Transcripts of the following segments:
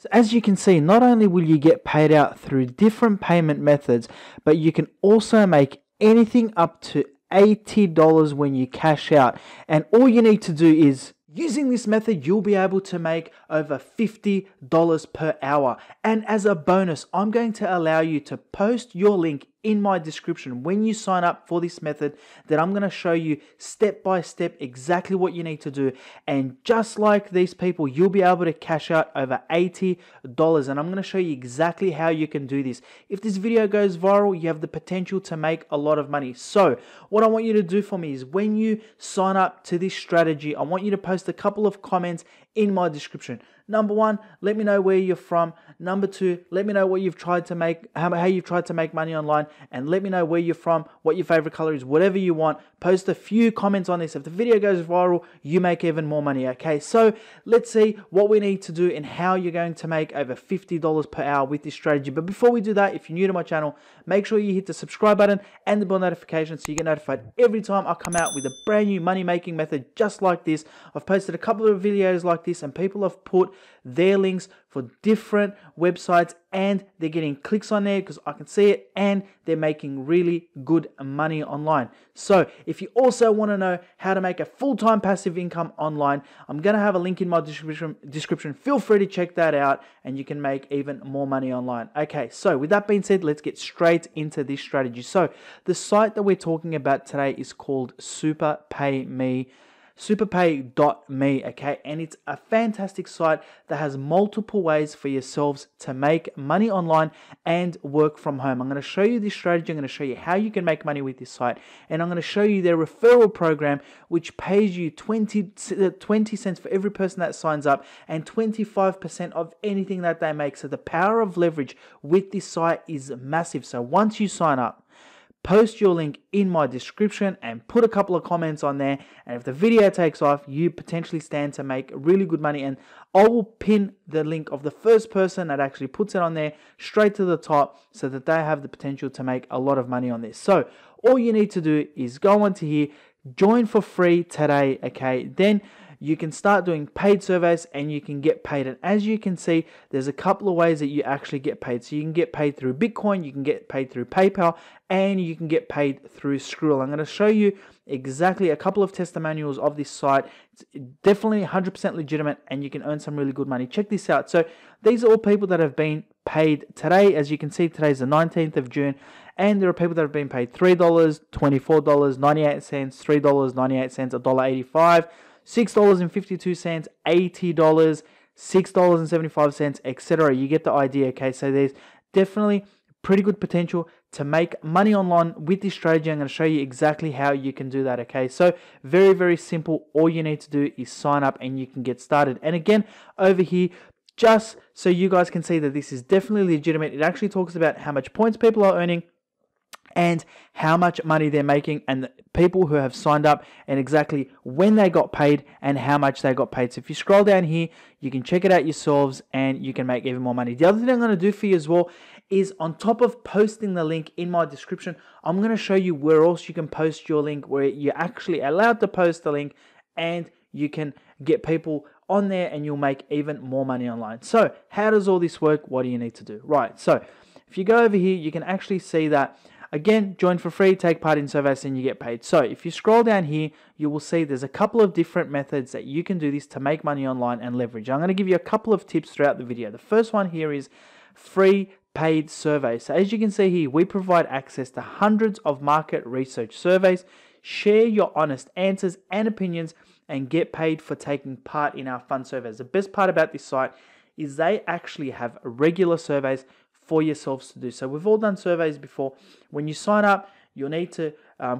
So as you can see, not only will you get paid out through different payment methods, but you can also make anything up to $80 when you cash out. And all you need to do is, using this method, you'll be able to make over $50 per hour. And as a bonus, I'm going to allow you to post your link in my description when you sign up for this method, that I'm going to show you step by step exactly what you need to do. And just like these people, you'll be able to cash out over $80, and I'm going to show you exactly how you can do this. If this video goes viral, you have the potential to make a lot of money. So what I want you to do for me is, when you sign up to this strategy, I want you to post a couple of comments in my description. Number one, let me know where you're from. Number two, let me know what you've tried to make, how you've tried to make money online, and let me know where you're from, what your favorite color is, whatever you want. Post a few comments on this. If the video goes viral, you make even more money, okay? So let's see what we need to do and how you're going to make over $50 per hour with this strategy. But before we do that, if you're new to my channel, make sure you hit the subscribe button and the bell notification so you get notified every time I come out with a brand new money-making method just like this. I've posted a couple of videos like this, and people have put their links for different websites, and they're getting clicks on there because I can see it, and they're making really good money online. So if you also want to know how to make a full-time passive income online, I'm going to have a link in my description. Feel free to check that out, and you can make even more money online. Okay, so with that being said, let's get straight into this strategy. So the site that we're talking about today is called SuperPayMe. SuperPay.me, okay, and it's a fantastic site that has multiple ways for yourselves to make money online and work from home. I'm going to show you this strategy. I'm going to show you how you can make money with this site, and I'm going to show you their referral program, which pays you 20 cents for every person that signs up, and 25% of anything that they make. So the power of leverage with this site is massive. So once you sign up, post your link in my description and put a couple of comments on there, and if the video takes off, you potentially stand to make really good money. And I will pin the link of the first person that actually puts it on there straight to the top, so that they have the potential to make a lot of money on this. So all you need to do is go onto here, join for free today, okay? Then you can start doing paid surveys and you can get paid. And as you can see, there's a couple of ways that you actually get paid. So you can get paid through Bitcoin, you can get paid through PayPal, and you can get paid through Skrill. I'm going to show you exactly a couple of testimonials of this site. It's definitely 100% legitimate, and you can earn some really good money. Check this out. So these are all people that have been paid today. As you can see, today's the 19th of June, and there are people that have been paid $3, $24.98, $3.98, $1.85, $6.52, $80, $6.75, etc. You get the idea, okay? So there's definitely pretty good potential to make money online with this strategy. I'm going to show you exactly how you can do that, okay? So very, very simple. All you need to do is sign up and you can get started. And again, over here, just so you guys can see that this is definitely legitimate, it actually talks about how much points people are earning and how much money they're making, and the people who have signed up, and exactly when they got paid and how much they got paid. So if you scroll down here, you can check it out yourselves and you can make even more money. The other thing I'm going to do for you as well is, on top of posting the link in my description, I'm going to show you where else you can post your link, where you're actually allowed to post the link and you can get people on there and you'll make even more money online. So how does all this work? What do you need to do? Right, so if you go over here, you can actually see that, again, join for free, take part in surveys, and you get paid. So if you scroll down here, you will see there's a couple of different methods that you can do this to make money online and leverage. I'm going to give you a couple of tips throughout the video. The first one here is free paid surveys. So as you can see here, we provide access to hundreds of market research surveys. Share your honest answers and opinions and get paid for taking part in our fun surveys. The best part about this site is they actually have regular surveys for yourselves to do. So we've all done surveys before. When you sign up, you'll need to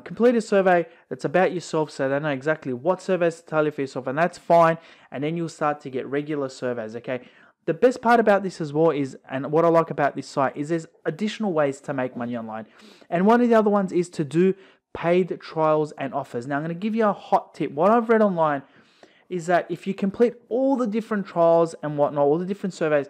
complete a survey that's about yourself, so they know exactly what surveys to tell you for yourself, and that's fine. And then you'll start to get regular surveys, okay? The best part about this as well is, and what I like about this site, is there's additional ways to make money online. And one of the other ones is to do paid trials and offers. Now I'm going to give you a hot tip. What I've read online is that if you complete all the different trials and whatnot, all the different surveys,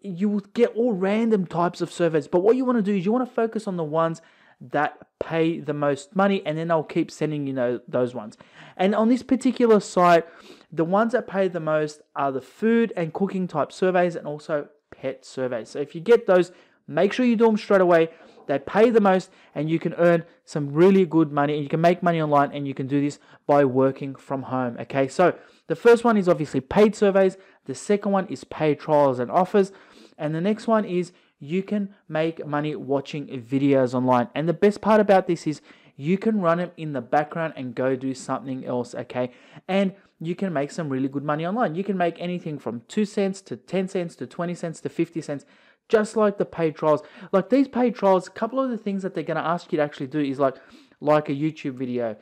you will get all random types of surveys. But what you want to do is you want to focus on the ones that pay the most money, and then I'll keep sending you those ones. And on this particular site, the ones that pay the most are the food and cooking type surveys and also pet surveys. So if you get those, make sure you do them straight away. They pay the most and you can earn some really good money, and you can make money online, and you can do this by working from home. Okay, so the first one is obviously paid surveys. The second one is paid trials and offers. And the next one is you can make money watching videos online. And the best part about this is you can run them in the background and go do something else, okay? And you can make some really good money online. You can make anything from 2 cents to 10 cents to 20 cents to 50 cents. Just like the paid trials. Like these paid trials, a couple of the things that they're going to ask you to actually do is like a YouTube video,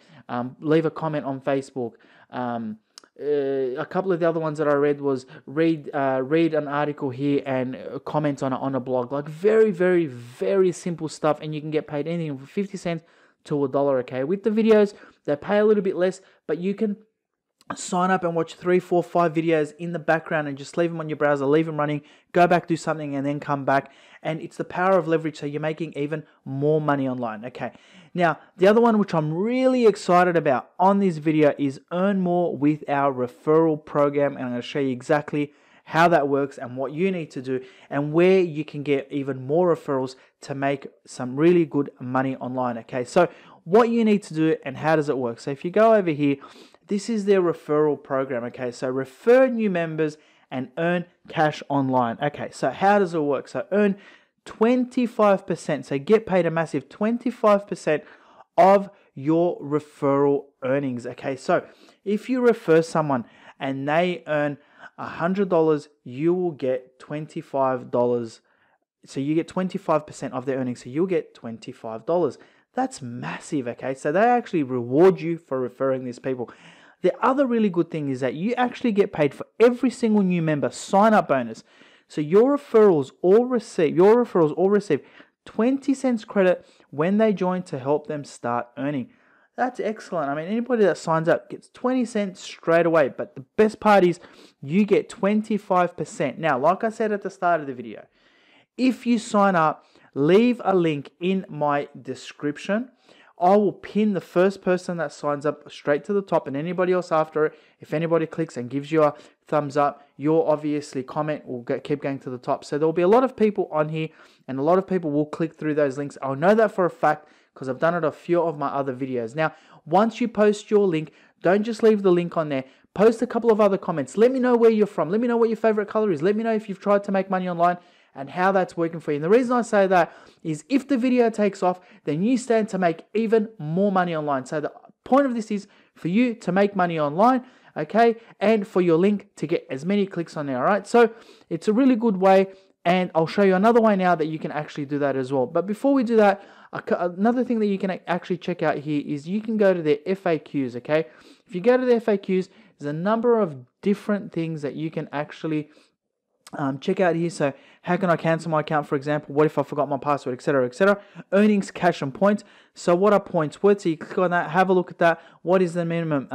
leave a comment on Facebook. A couple of the other ones that I read was read an article here and comment on it on a blog. Like very, very, very simple stuff, and you can get paid anything from 50 cents to $1, okay? With the videos, they pay a little bit less, but you can sign up and watch 3, 4, 5 videos in the background and just leave them on your browser, leave them running, go back, do something, and then come back. And it's the power of leverage, so you're making even more money online. Okay, now the other one which I'm really excited about on this video is earn more with our referral program, and I'm going to show you exactly how that works and what you need to do and where you can get even more referrals to make some really good money online. Okay, so what you need to do and how does it work. So if you go over here, this is their referral program, okay? So refer new members and earn cash online. Okay, so how does it work? So earn 25%, so get paid a massive 25% of your referral earnings, okay? So if you refer someone and they earn $100, you will get $25. So you get 25% of their earnings, so you'll get $25. That's massive, okay? So they actually reward you for referring these people. The other really good thing is that you actually get paid for every single new member sign-up bonus. So your referrals all receive 20 cents credit when they join to help them start earning. That's excellent. I mean, anybody that signs up gets 20 cents straight away, but the best part is you get 25%. Now, like I said at the start of the video, if you sign up, leave a link in my description. I will pin the first person that signs up straight to the top, and anybody else after it. If anybody clicks and gives you a thumbs up, your obviously comment will keep going to the top. So there will be a lot of people on here, and a lot of people will click through those links. I'll know that for a fact because I've done it a few of my other videos. Now, once you post your link, don't just leave the link on there. Post a couple of other comments. Let me know where you're from. Let me know what your favorite color is. Let me know if you've tried to make money online and how that's working for you. And the reason I say that is if the video takes off, then you stand to make even more money online. So the point of this is for you to make money online, okay? And for your link to get as many clicks on there, all right? So it's a really good way, and I'll show you another way now that you can actually do that as well. But before we do that, another thing that you can actually check out here is you can go to their FAQs, okay? If you go to their FAQs, there's a number of different things that you can actually check out here. So how can I cancel my account, for example? What if I forgot my password, etc, etc? Earnings, cash, and points. So what are points worth? So you click on that, have a look at that. What is the minimum?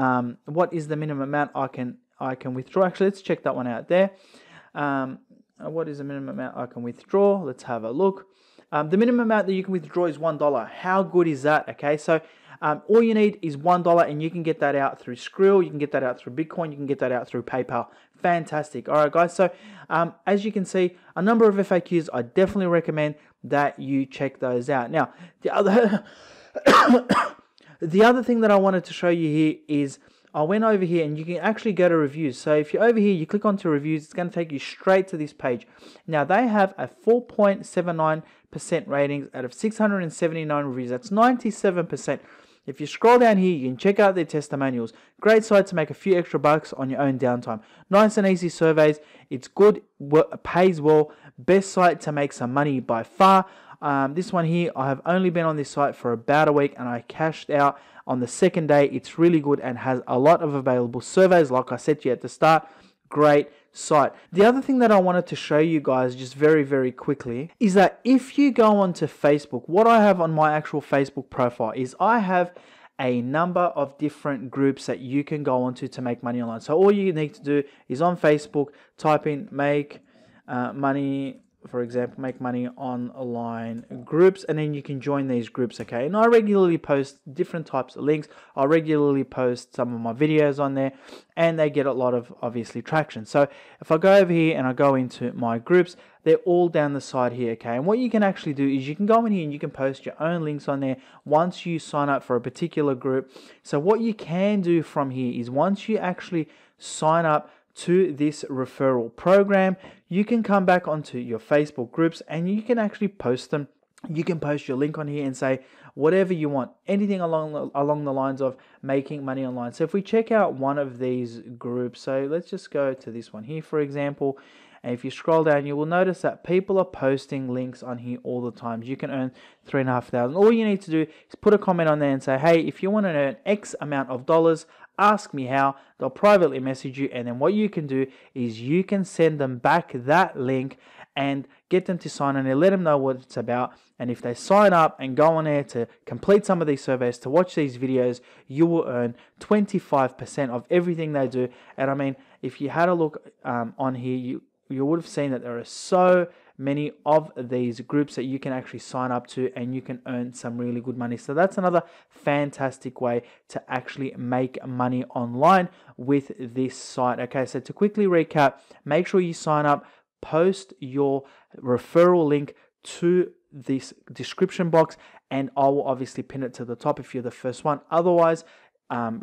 What is the minimum amount I can withdraw? Actually, let's check that one out there. What is the minimum amount I can withdraw? Let's have a look. The minimum amount that you can withdraw is $1. How good is that? Okay, so all you need is $1, and you can get that out through Skrill, you can get that out through Bitcoin, you can get that out through PayPal. Fantastic. All right, guys, so as you can see, a number of FAQs. I definitely recommend that you check those out. Now, the other thing that I wanted to show you here is I went over here, and you can actually go to reviews. So if you're over here, you click onto reviews, it's going to take you straight to this page. Now, they have a 4.79% ratings out of 679 reviews. That's 97%. If you scroll down here, you can check out their testimonials. Great site to make a few extra bucks on your own downtime. Nice and easy surveys. It's good, pays well. Best site to make some money by far. This one here, I have only been on this site for about a week, and I cashed out on the second day. It's really good and has a lot of available surveys, like I said to you at the start. Great site. The other thing that I wanted to show you guys just very, very quickly is that if you go onto Facebook, what I have on my actual Facebook profile is I have a number of different groups that you can go onto to make money online. So all you need to do is on Facebook, type in make money for example, make money online groups, and then you can join these groups, okay? And I regularly post different types of links. I regularly post some of my videos on there, and they get a lot of, obviously, traction. So if I go over here and I go into my groups, they're all down the side here, okay? And what you can actually do is you can go in here and you can post your own links on there once you sign up for a particular group. So what you can do from here is once you actually sign up to this referral program, you can come back onto your Facebook groups and you can actually post them. You can post your link on here and say whatever you want, anything along the lines of making money online. So if we check out one of these groups, so let's just go to this one here, for example. And if you scroll down, you will notice that people are posting links on here all the time. You can earn $3,500. All you need to do is put a comment on there and say, hey, if you want to earn X amount of dollars, ask me how. They'll privately message you. And then what you can do is you can send them back that link and get them to sign on there, let them know what it's about. And if they sign up and go on there to complete some of these surveys, to watch these videos, you will earn 25% of everything they do. And I mean, if you had a look on here, you would have seen that there are so many of these groups that you can actually sign up to, and you can earn some really good money. So that's another fantastic way to actually make money online with this site. Okay, so to quickly recap, make sure you sign up, post your referral link to this description box, and I will obviously pin it to the top if you're the first one. Otherwise,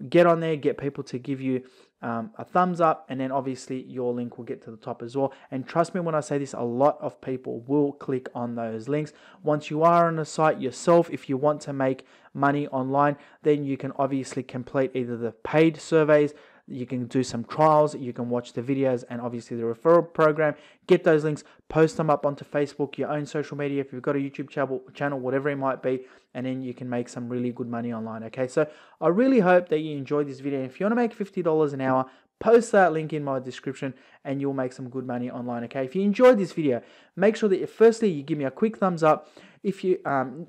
get on there, get people to give you a thumbs up, and then obviously your link will get to the top as well. And trust me when I say this, a lot of people will click on those links. Once you are on the site yourself, if you want to make money online, then you can obviously complete either the paid surveys, you can do some trials, you can watch the videos, and obviously the referral program. Get those links, post them up onto Facebook, your own social media, if you've got a YouTube channel, whatever it might be, and then you can make some really good money online, okay? So I really hope that you enjoyed this video. If you want to make $50 an hour, post that link in my description and you'll make some good money online, okay? If you enjoyed this video, make sure that firstly you give me a quick thumbs up. If you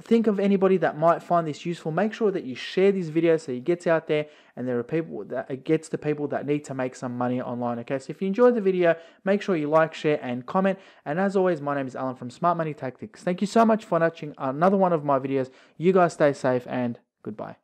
think of anybody that might find this useful, make sure that you share this video so it gets out there and there are people that it gets to people that need to make some money online, okay? So if you enjoyed the video, make sure you like, share, and comment. And as always, my name is Alan from Smart Money Tactics. Thank you so much for watching another one of my videos. You guys stay safe and goodbye.